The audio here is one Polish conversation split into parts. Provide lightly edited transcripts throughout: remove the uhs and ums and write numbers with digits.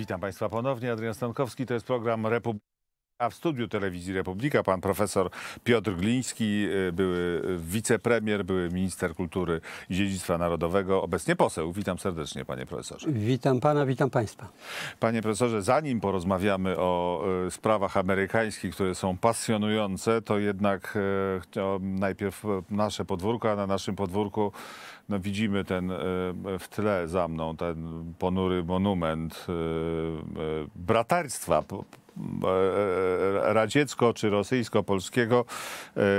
Witam Państwa ponownie. Adrian Stankowski, to jest program Republika. A w studiu telewizji Republika pan profesor Piotr Gliński, były wicepremier, były minister kultury i dziedzictwa narodowego, obecnie poseł. Witam serdecznie, panie profesorze. Witam pana, witam państwa. Panie profesorze, zanim porozmawiamy o sprawach amerykańskich, które są pasjonujące, to jednak najpierw nasze podwórko, a na naszym podwórku no, widzimy ten w tle za mną, ten ponury monument braterstwa radziecko czy rosyjsko-polskiego.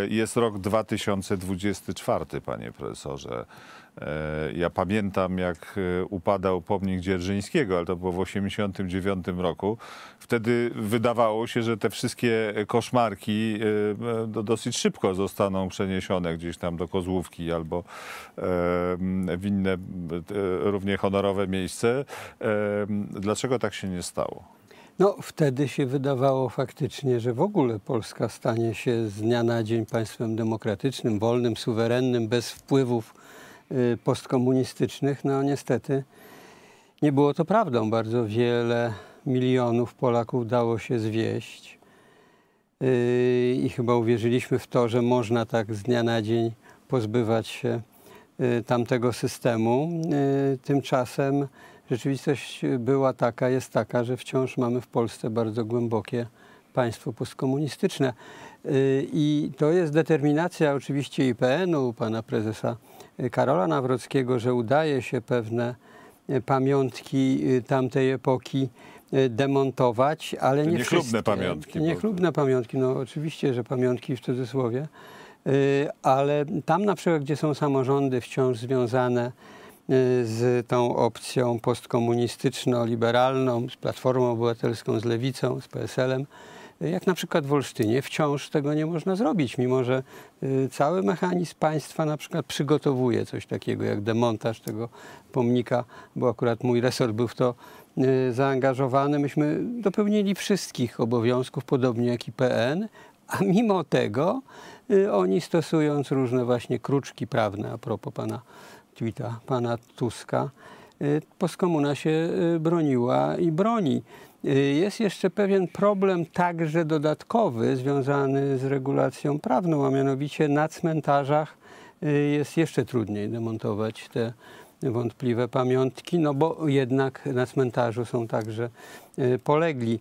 Jest rok 2024, panie profesorze. Ja pamiętam, jak upadał pomnik Dzierżyńskiego, ale to było w 1989 roku. Wtedy wydawało się, że te wszystkie koszmarki dosyć szybko zostaną przeniesione gdzieś tam do Kozłówki albo w inne równie honorowe miejsce. Dlaczego tak się nie stało? No, wtedy się wydawało faktycznie, że w ogóle Polska stanie się z dnia na dzień państwem demokratycznym, wolnym, suwerennym, bez wpływów postkomunistycznych. No niestety nie było to prawdą. Bardzo wiele milionów Polaków dało się zwieść i chyba uwierzyliśmy w to, że można tak z dnia na dzień pozbywać się tamtego systemu. Tymczasem rzeczywistość była taka, jest taka, że wciąż mamy w Polsce bardzo głębokie państwo postkomunistyczne. I to jest determinacja oczywiście IPN-u, pana prezesa Karola Nawrockiego, że udaje się pewne pamiątki tamtej epoki demontować, ale nie wszystkie. Niechlubne pamiątki. Niechlubne pamiątki, no oczywiście, że pamiątki w cudzysłowie, ale tam na przykład, gdzie są samorządy wciąż związane z tą opcją postkomunistyczno-liberalną, z Platformą Obywatelską, z Lewicą, z PSL-em, jak na przykład w Olsztynie, wciąż tego nie można zrobić, mimo że cały mechanizm państwa na przykład przygotowuje coś takiego jak demontaż tego pomnika, bo akurat mój resort był w to zaangażowany. Myśmy dopełnili wszystkich obowiązków, podobnie jak IPN, a mimo tego oni, stosując różne właśnie kruczki prawne, a propos pana Tuska, postkomuna się broniła i broni. Jest jeszcze pewien problem także dodatkowy związany z regulacją prawną, a mianowicie na cmentarzach jest jeszcze trudniej demontować te wątpliwe pamiątki, no bo jednak na cmentarzu są także polegli.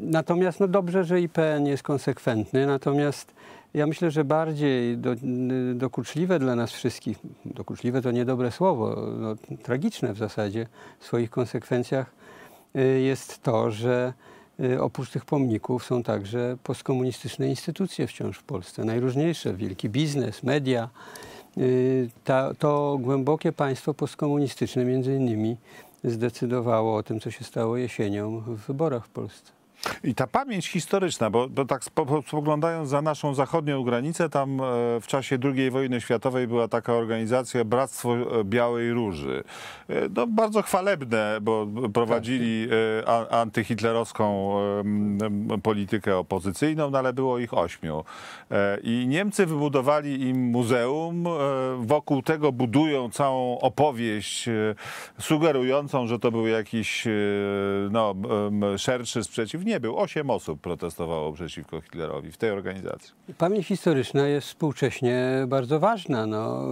Natomiast no dobrze, że IPN jest konsekwentny, natomiast ja myślę, że bardziej dokuczliwe dla nas wszystkich, dokuczliwe to niedobre słowo, no, tragiczne w zasadzie w swoich konsekwencjach, jest to, że oprócz tych pomników są także postkomunistyczne instytucje wciąż w Polsce, najróżniejsze, wielki biznes, media. To głębokie państwo postkomunistyczne między innymi zdecydowało o tym, co się stało jesienią w wyborach w Polsce. I ta pamięć historyczna, bo tak spoglądając za naszą zachodnią granicę, tam w czasie II wojny światowej była taka organizacja Bractwo Białej Róży. No, bardzo chwalebne, bo prowadzili antyhitlerowską politykę opozycyjną, no, ale było ich 8. I Niemcy wybudowali im muzeum, wokół tego budują całą opowieść sugerującą, że to był jakiś no, szerszy sprzeciw. Nie był. 8 osób protestowało przeciwko Hitlerowi w tej organizacji. Pamięć historyczna jest współcześnie bardzo ważna. No,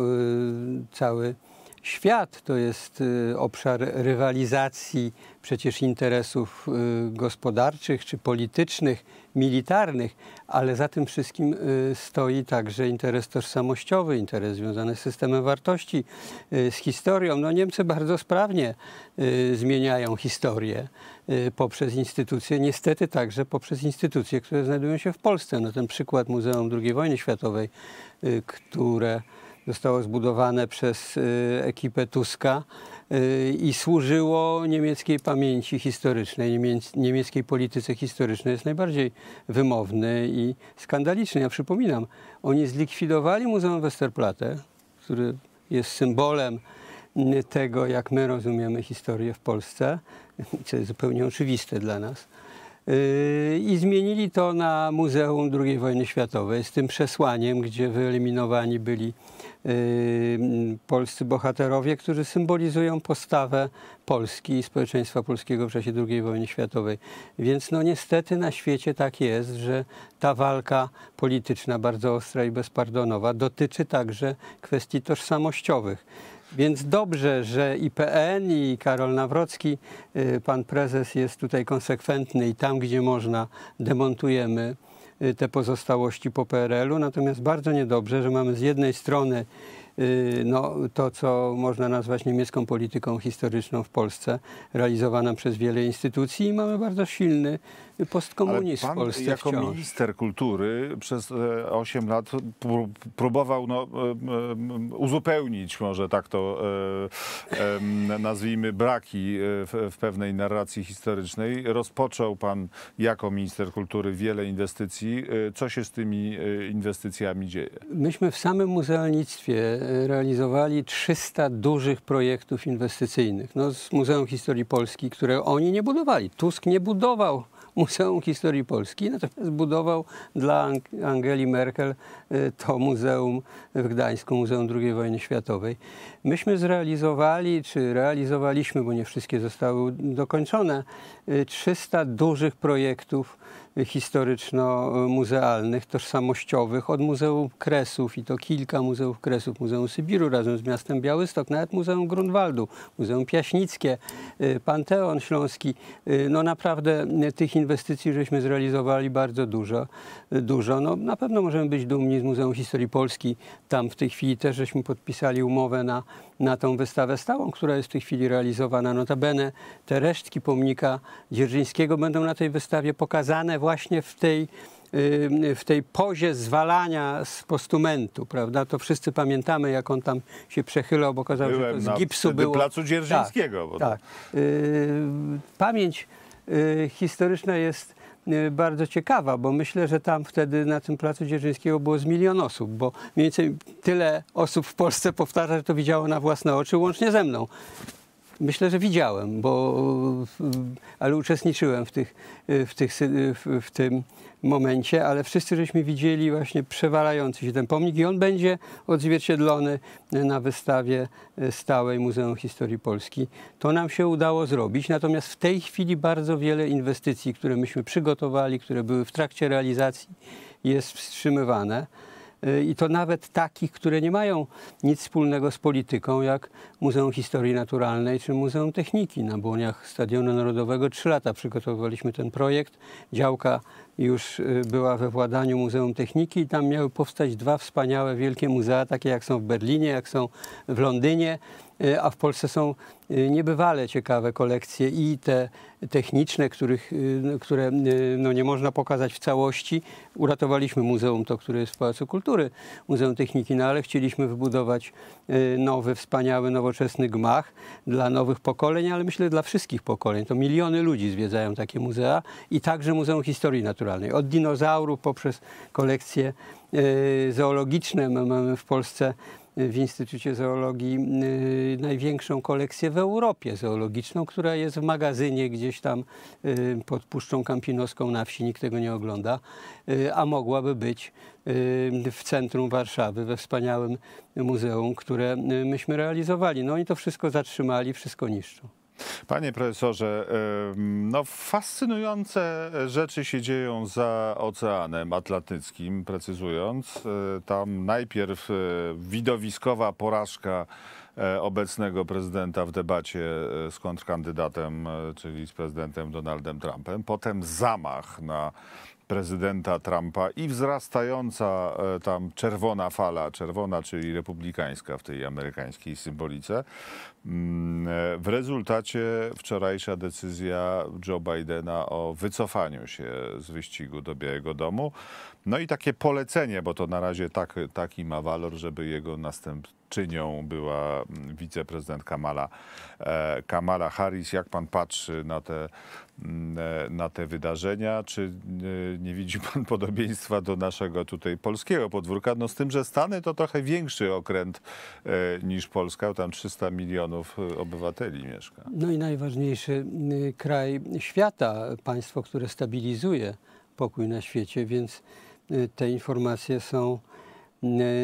cały świat to jest obszar rywalizacji przecież interesów gospodarczych czy politycznych, militarnych, ale za tym wszystkim stoi także interes tożsamościowy, interes związany z systemem wartości, z historią. No, Niemcy bardzo sprawnie zmieniają historię poprzez instytucje, niestety także poprzez instytucje, które znajdują się w Polsce. No, ten przykład Muzeum II Wojny Światowej, które zostało zbudowane przez ekipę Tuska i służyło niemieckiej pamięci historycznej, niemieckiej polityce historycznej, jest najbardziej wymowny i skandaliczny. Ja przypominam, oni zlikwidowali Muzeum Westerplatte, który jest symbolem tego, jak my rozumiemy historię w Polsce, co jest zupełnie oczywiste dla nas. i zmienili to na Muzeum II Wojny Światowej z tym przesłaniem, gdzie wyeliminowani byli polscy bohaterowie, którzy symbolizują postawę Polski i społeczeństwa polskiego w czasie II wojny światowej. Więc no niestety na świecie tak jest, że ta walka polityczna bardzo ostra i bezpardonowa dotyczy także kwestii tożsamościowych. Więc dobrze, że IPN i Karol Nawrocki, pan prezes jest tutaj konsekwentny i tam, gdzie można, demontujemy te pozostałości po PRL-u. Natomiast bardzo niedobrze, że mamy z jednej strony no, to, co można nazwać niemiecką polityką historyczną w Polsce, realizowaną przez wiele instytucji, i mamy bardzo silny postkomunizm w Polsce wciąż. Ale pan jako minister kultury przez 8 lat próbował no, uzupełnić, może tak to nazwijmy, braki w pewnej narracji historycznej. Rozpoczął pan jako minister kultury wiele inwestycji. Co się z tymi inwestycjami dzieje? Myśmy w samym muzealnictwie realizowali 300 dużych projektów inwestycyjnych. No, z Muzeum Historii Polski, które oni nie budowali. Tusk nie budował Muzeum Historii Polski, natomiast budował dla Angeli Merkel to muzeum w Gdańsku, Muzeum II Wojny Światowej. Myśmy zrealizowali, czy realizowaliśmy, bo nie wszystkie zostały dokończone, 300 dużych projektów historyczno-muzealnych, tożsamościowych, od Muzeum Kresów, i to kilka Muzeów Kresów, Muzeum Sybiru razem z miastem Białystok, nawet Muzeum Grunwaldu, Muzeum Piaśnickie, Panteon Śląski. No naprawdę tych inwestycji żeśmy zrealizowali bardzo dużo. No, na pewno możemy być dumni z Muzeum Historii Polski. Tam w tej chwili też żeśmy podpisali umowę na tą wystawę stałą, która jest w tej chwili realizowana. Notabene te resztki pomnika Dzierżyńskiego będą na tej wystawie pokazane właśnie w tej pozie zwalania z postumentu, prawda? To wszyscy pamiętamy, jak on tam się przechylał, bo okazało się, że to z gipsu było. Placu Dzierżyńskiego. Tak, tak. Pamięć historyczna jest bardzo ciekawa, bo myślę, że tam wtedy na tym Placu Dzierżyńskiego było z 1 milion osób, bo mniej więcej tyle osób w Polsce powtarza, że to widziało na własne oczy, łącznie ze mną. Myślę, że widziałem, ale uczestniczyłem w tym momencie, ale wszyscy żeśmy widzieli właśnie przewalający się ten pomnik i on będzie odzwierciedlony na wystawie stałej Muzeum Historii Polski. To nam się udało zrobić, natomiast w tej chwili bardzo wiele inwestycji, które myśmy przygotowali, które były w trakcie realizacji, jest wstrzymywane. I to nawet takich, które nie mają nic wspólnego z polityką, jak Muzeum Historii Naturalnej czy Muzeum Techniki na błoniach Stadionu Narodowego. 3 lata przygotowywaliśmy ten projekt. Działka już była we władaniu Muzeum Techniki i tam miały powstać 2 wspaniałe, wielkie muzea, takie jak są w Berlinie, jak są w Londynie, a w Polsce są niebywale ciekawe kolekcje i te techniczne, które no nie można pokazać w całości. Uratowaliśmy muzeum to, które jest w Pałacu Kultury, Muzeum Techniki, no ale chcieliśmy wybudować nowy, wspaniały, nowoczesny gmach dla nowych pokoleń, ale myślę dla wszystkich pokoleń. To miliony ludzi zwiedzają takie muzea i także Muzeum Historii Naturalnej. Od dinozaurów poprzez kolekcje zoologiczne. My mamy w Polsce w Instytucie Zoologii największą kolekcję w Europie zoologiczną, która jest w magazynie gdzieś tam pod Puszczą Kampinoską na wsi, nikt tego nie ogląda, a mogłaby być w centrum Warszawy, we wspaniałym muzeum, które myśmy realizowali. No i to wszystko zatrzymali, wszystko niszczą. Panie profesorze, no fascynujące rzeczy się dzieją za Oceanem Atlantyckim, precyzując. Tam najpierw widowiskowa porażka obecnego prezydenta w debacie z kontrkandydatem, czyli z prezydentem Donaldem Trumpem. Potem zamach na prezydenta Trumpa i wzrastająca tam czerwona fala, czerwona, czyli republikańska w tej amerykańskiej symbolice. W rezultacie wczorajsza decyzja Joe Bidena o wycofaniu się z wyścigu do Białego Domu. No i takie polecenie, bo to na razie taki ma walor, żeby jego następczynią była wiceprezydent Kamala Harris. Jak pan patrzy na te wydarzenia? Czy nie widzi pan podobieństwa do naszego tutaj polskiego podwórka? No z tym, że Stany to trochę większy okręt niż Polska, tam 300 milionów obywateli mieszka. No i najważniejszy kraj świata, państwo, które stabilizuje pokój na świecie, więc te informacje są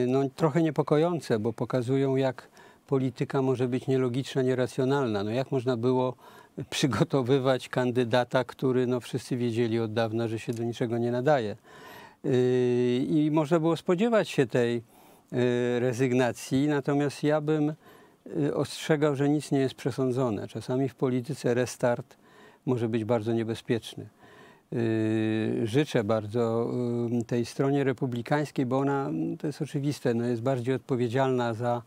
no, trochę niepokojące, bo pokazują, jak polityka może być nielogiczna, nieracjonalna. No, jak można było przygotowywać kandydata, który no, wszyscy wiedzieli od dawna, że się do niczego nie nadaje. I można było spodziewać się tej rezygnacji, natomiast ja bym ostrzegał, że nic nie jest przesądzone. Czasami w polityce restart może być bardzo niebezpieczny. Życzę bardzo tej stronie republikańskiej, bo ona, to jest oczywiste, no jest bardziej odpowiedzialna za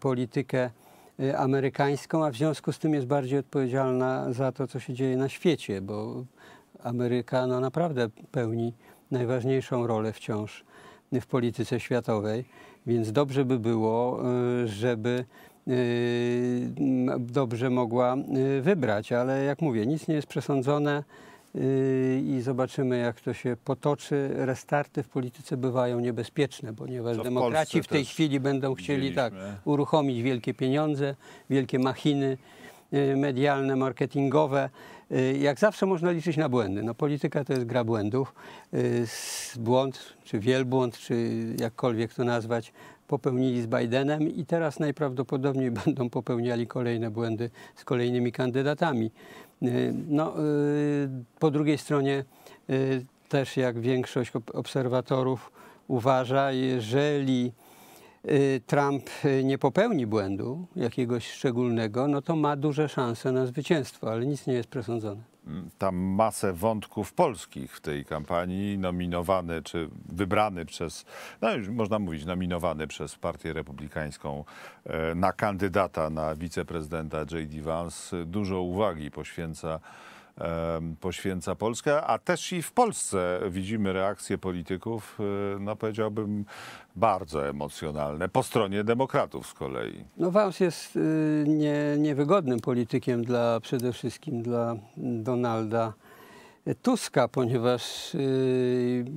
politykę amerykańską, a w związku z tym jest bardziej odpowiedzialna za to, co się dzieje na świecie, bo Ameryka no, naprawdę pełni najważniejszą rolę wciąż w polityce światowej, więc dobrze by było, żeby dobrze mogła wybrać, ale jak mówię, nic nie jest przesądzone i zobaczymy, jak to się potoczy. Restarty w polityce bywają niebezpieczne, ponieważ demokraci w tej chwili będą chcieli tak uruchomić wielkie pieniądze, wielkie machiny medialne, marketingowe. Jak zawsze można liczyć na błędy. No, polityka to jest gra błędów. Błąd, czy wielbłąd, czy jakkolwiek to nazwać, popełnili z Bidenem i teraz najprawdopodobniej będą popełniali kolejne błędy z kolejnymi kandydatami. No, po drugiej stronie też, jak większość obserwatorów uważa, jeżeli Trump nie popełni błędu jakiegoś szczególnego, no to ma duże szanse na zwycięstwo, ale nic nie jest przesądzone. Tam masę wątków polskich w tej kampanii, nominowany czy wybrany przez, no już można mówić, nominowany przez Partię Republikańską na kandydata na wiceprezydenta J.D. Vance dużo uwagi poświęca Polskę, a też i w Polsce widzimy reakcje polityków, no powiedziałbym, bardzo emocjonalne, po stronie demokratów z kolei. No Vance jest niewygodnym politykiem przede wszystkim dla Donalda Tuska, ponieważ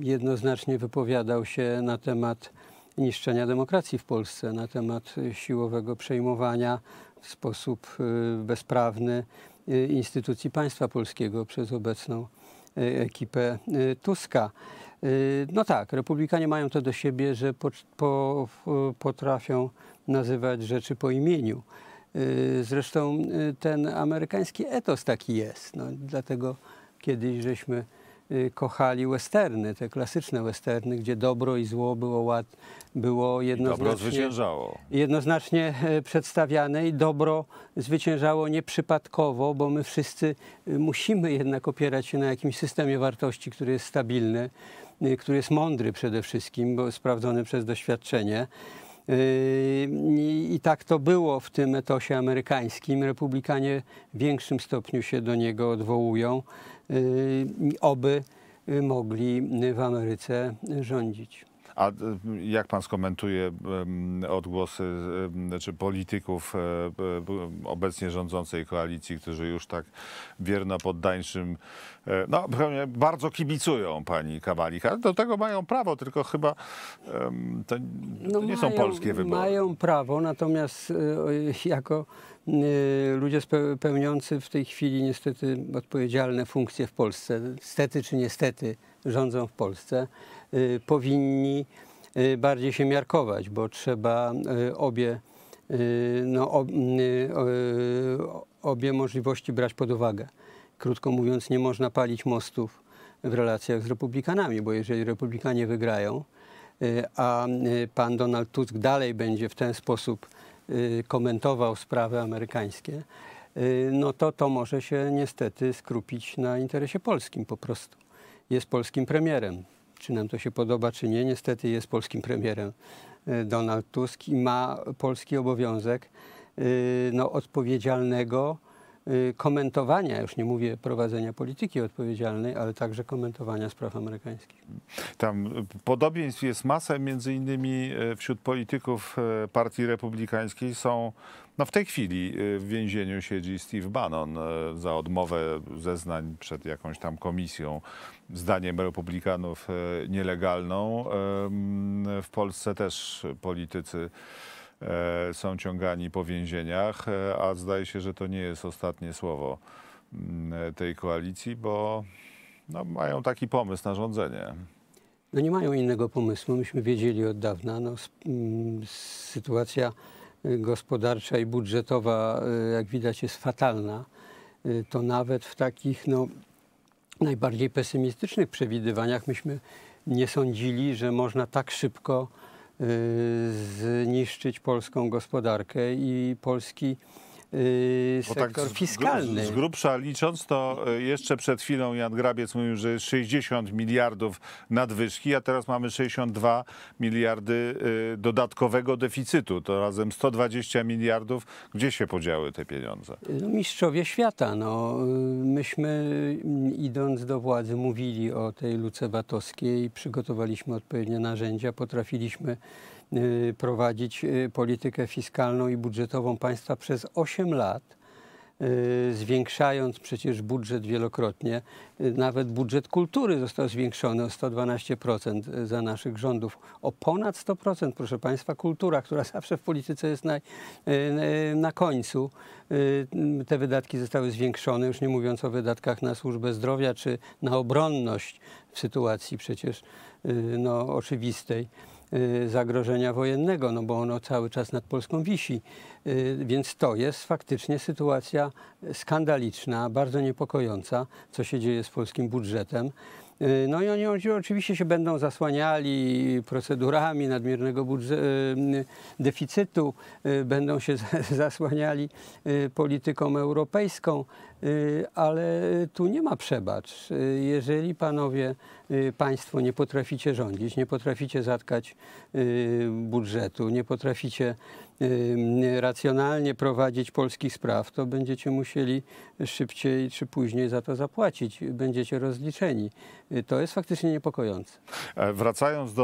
jednoznacznie wypowiadał się na temat niszczenia demokracji w Polsce, na temat siłowego przejmowania w sposób bezprawny instytucji państwa polskiego przez obecną ekipę Tuska. No tak, republikanie mają to do siebie, że potrafią nazywać rzeczy po imieniu. Zresztą ten amerykański etos taki jest. No, dlatego kiedyś żeśmy kochali westerny, te klasyczne westerny, gdzie dobro i zło było jednoznacznie przedstawiane i dobro zwyciężało nieprzypadkowo, bo my wszyscy musimy jednak opierać się na jakimś systemie wartości, który jest stabilny, który jest mądry przede wszystkim, bo sprawdzony przez doświadczenie. I tak to było w tym etosie amerykańskim. Republikanie w większym stopniu się do niego odwołują. Oby mogli w Ameryce rządzić. A jak pan skomentuje odgłosy czy polityków obecnie rządzącej koalicji, którzy już tak wierno poddańczym, no bardzo kibicują pani Kamali? Do tego mają prawo, tylko chyba to nie są polskie wybory. Mają prawo, natomiast jako ludzie pełniący w tej chwili niestety odpowiedzialne funkcje w Polsce, stety czy niestety rządzą w Polsce, powinni bardziej się miarkować, bo trzeba obie możliwości brać pod uwagę. Krótko mówiąc, nie można palić mostów w relacjach z republikanami, bo jeżeli republikanie wygrają, a pan Donald Tusk dalej będzie w ten sposób komentował sprawy amerykańskie, no to to może się niestety skrupić na interesie polskim po prostu. Jest polskim premierem. Czy nam to się podoba, czy nie, niestety jest polskim premierem Donald Tusk i ma polski obowiązek odpowiedzialnego komentowania, już nie mówię prowadzenia polityki odpowiedzialnej, ale także komentowania spraw amerykańskich. Tam podobieństw jest masa, między innymi wśród polityków partii republikańskiej są, no w tej chwili w więzieniu siedzi Steve Bannon za odmowę zeznań przed jakąś tam komisją, zdaniem republikanów nielegalną. W Polsce też politycy są ciągani po więzieniach, a zdaje się, że to nie jest ostatnie słowo tej koalicji, bo no, mają taki pomysł na rządzenie. No nie mają innego pomysłu, myśmy wiedzieli od dawna. No, sytuacja gospodarcza i budżetowa, jak widać, jest fatalna. To nawet w takich no, najbardziej pesymistycznych przewidywaniach myśmy nie sądzili, że można tak szybko zniszczyć polską gospodarkę i polski sektor fiskalny. Z grubsza licząc, to jeszcze przed chwilą Jan Grabiec mówił, że 60 miliardów nadwyżki, a teraz mamy 62 miliardy dodatkowego deficytu. To razem 120 miliardów. Gdzie się podziały te pieniądze? No, mistrzowie świata. No. Myśmy, idąc do władzy, mówili o tej luce VAT-owskiej, przygotowaliśmy odpowiednie narzędzia, potrafiliśmy prowadzić politykę fiskalną i budżetową państwa przez 8 lat, zwiększając przecież budżet wielokrotnie. Nawet budżet kultury został zwiększony o 112% za naszych rządów. O ponad 100%, proszę państwa, kultura, która zawsze w polityce jest na końcu. Te wydatki zostały zwiększone, już nie mówiąc o wydatkach na służbę zdrowia czy na obronność w sytuacji przecież no, oczywistej zagrożenia wojennego, no bo ono cały czas nad Polską wisi. Więc to jest faktycznie sytuacja skandaliczna, bardzo niepokojąca, co się dzieje z polskim budżetem. No i oni oczywiście się będą zasłaniali procedurami nadmiernego deficytu, będą się zasłaniali polityką europejską, ale tu nie ma przebacz. Jeżeli panowie, państwo nie potraficie rządzić, nie potraficie zatkać budżetu, nie potraficie racjonalnie prowadzić polskich spraw, to będziecie musieli szybciej czy później za to zapłacić. Będziecie rozliczeni. To jest faktycznie niepokojące. Wracając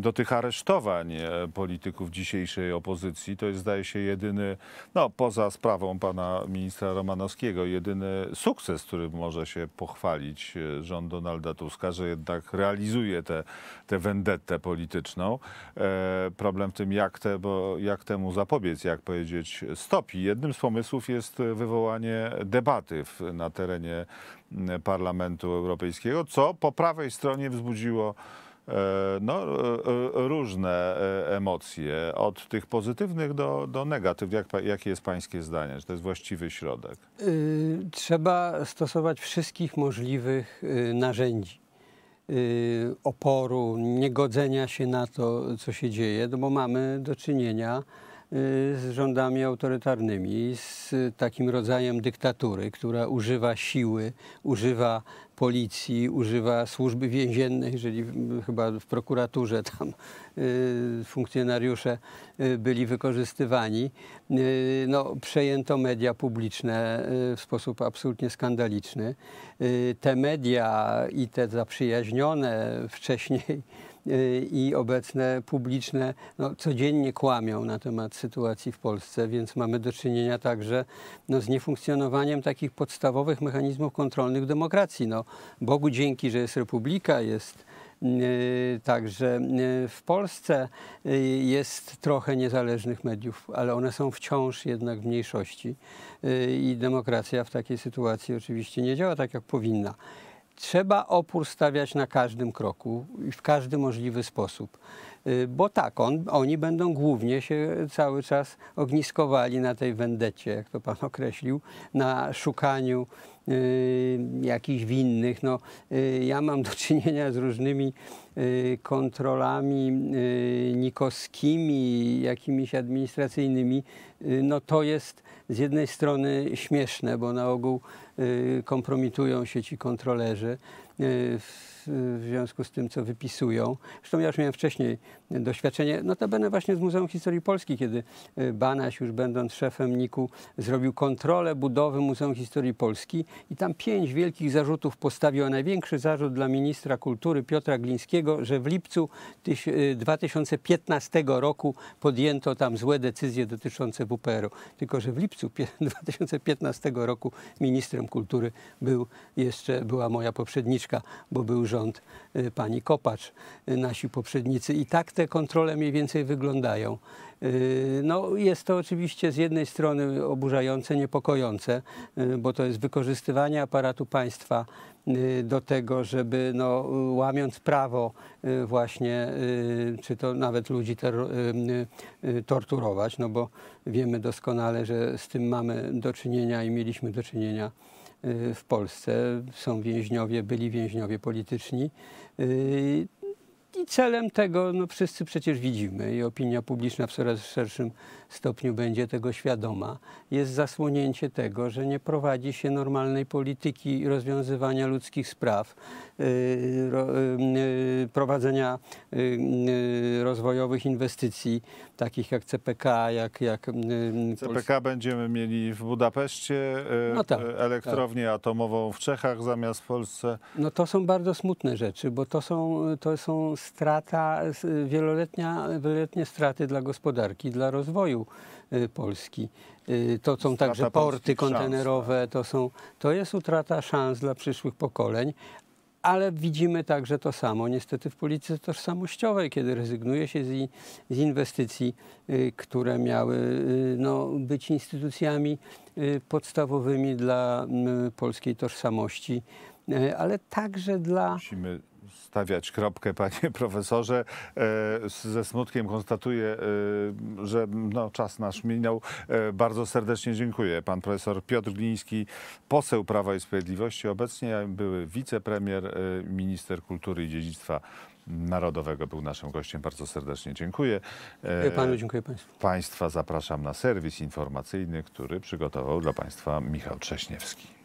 do tych aresztowań polityków dzisiejszej opozycji, to jest, zdaje się, jedyny, no poza sprawą pana ministra Romanowskiego, jedyny sukces, którym może się pochwalić rząd Donalda Tuska, że jednak realizuje tę wendettę polityczną. Problem w tym, jak temu zapobiec, jak powiedzieć stop. I jednym z pomysłów jest wywołanie debaty na terenie Parlamentu Europejskiego, co po prawej stronie wzbudziło no, różne emocje, od tych pozytywnych do negatywnych. Jakie jest pańskie zdanie? Czy to jest właściwy środek? Trzeba stosować wszystkich możliwych narzędzi oporu, niegodzenia się na to, co się dzieje, bo mamy do czynienia z rządami autorytarnymi, z takim rodzajem dyktatury, która używa siły, używa policji, używa służby więziennej, jeżeli chyba w prokuraturze tam funkcjonariusze byli wykorzystywani. No, przejęto media publiczne w sposób absolutnie skandaliczny. Te media i te zaprzyjaźnione wcześniej i obecne publiczne no, codziennie kłamią na temat sytuacji w Polsce, więc mamy do czynienia także no, z niefunkcjonowaniem takich podstawowych mechanizmów kontrolnych demokracji. No, Bogu dzięki, że jest republika, jest także w Polsce jest trochę niezależnych mediów, ale one są wciąż jednak w mniejszości i demokracja w takiej sytuacji oczywiście nie działa tak, jak powinna. Trzeba opór stawiać na każdym kroku i w każdy możliwy sposób, bo tak, oni będą głównie się cały czas ogniskowali na tej wendecie, jak to pan określił, na szukaniu jakichś winnych. No, ja mam do czynienia z różnymi kontrolami nikowskimi, jakimiś administracyjnymi. No, to jest z jednej strony śmieszne, bo na ogół kompromitują się ci kontrolerzy w związku z tym, co wypisują. Zresztą ja już miałem wcześniej doświadczenie, notabene właśnie z Muzeum Historii Polski, kiedy Banaś, już będąc szefem NIK-u, zrobił kontrolę budowy Muzeum Historii Polski i tam 5 wielkich zarzutów postawił, a największy zarzut dla ministra kultury Piotra Glińskiego, że w lipcu 2015 roku podjęto tam złe decyzje dotyczące WPR-u. Tylko że w lipcu 2015 roku ministrem kultury była moja poprzedniczka, bo był rząd pani Kopacz, nasi poprzednicy. I tak te kontrole mniej więcej wyglądają. No, jest to oczywiście z jednej strony oburzające, niepokojące, bo to jest wykorzystywanie aparatu państwa do tego, żeby łamiąc prawo właśnie, czy to nawet ludzi torturować, no bo wiemy doskonale, że z tym mamy do czynienia i mieliśmy do czynienia w Polsce. Są więźniowie, byli więźniowie polityczni. I celem tego wszyscy przecież widzimy i opinia publiczna w coraz szerszym stopniu będzie tego świadoma. Jest zasłonięcie tego, że nie prowadzi się normalnej polityki rozwiązywania ludzkich spraw, prowadzenia rozwojowych inwestycji, takich jak CPK, CPK będziemy mieli w Budapeszcie, elektrownię atomową w Czechach zamiast w Polsce. No to są bardzo smutne rzeczy, bo to są strata, wieloletnie straty dla gospodarki, dla rozwoju Polski. To są także porty kontenerowe, to jest utrata szans dla przyszłych pokoleń. Ale widzimy także to samo niestety w polityce tożsamościowej, kiedy rezygnuje się z inwestycji, które miały być instytucjami podstawowymi dla polskiej tożsamości, ale także dla... Musimy stawiać kropkę, panie profesorze. Ze smutkiem konstatuję, że czas nasz minął. Bardzo serdecznie dziękuję. Pan profesor Piotr Gliński, poseł Prawa i Sprawiedliwości, obecnie były wicepremier, minister kultury i dziedzictwa narodowego, był naszym gościem. Bardzo serdecznie dziękuję. Dziękuję panu, dziękuję państwu. Państwa zapraszam na serwis informacyjny, który przygotował dla państwa Michał Trześniewski.